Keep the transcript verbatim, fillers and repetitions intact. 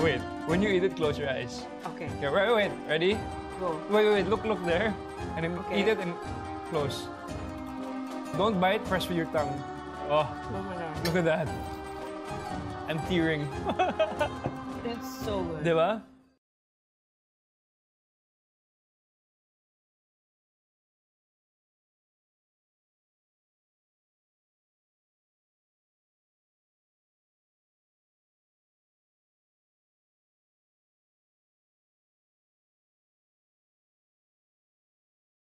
Fine. Wait, when you eat it, close your eyes. Okay. Okay, wait, wait, ready? Go. Wait, wait, look, look there. And then okay. Eat it and close. Don't bite, press with your tongue. Oh, oh look at that. I'm tearing. It's so good. Diba?